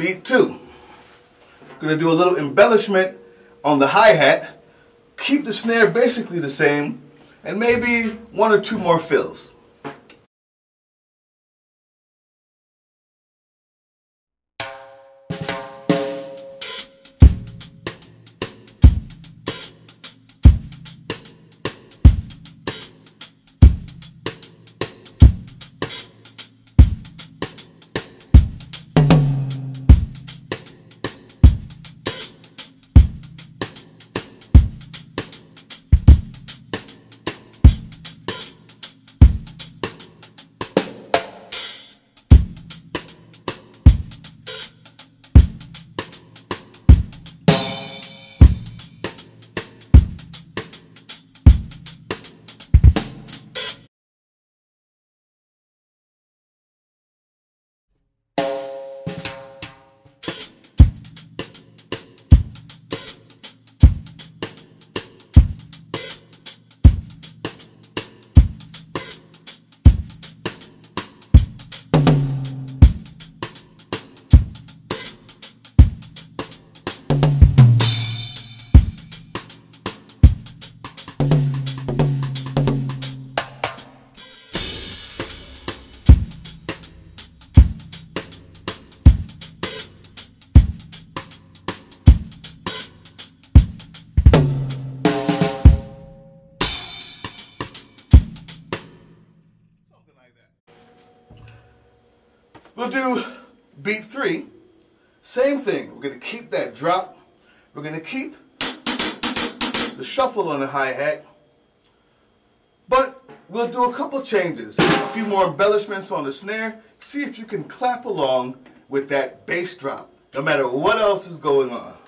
beat two. Gonna do a little embellishment on the hi-hat, keep the snare basically the same, and maybe one or two more fills. We'll do beat three, same thing. We're going to keep that drop. We're going to keep the shuffle on the hi-hat, but we'll do a couple changes, a few more embellishments on the snare. See if you can clap along with that bass drop, no matter what else is going on.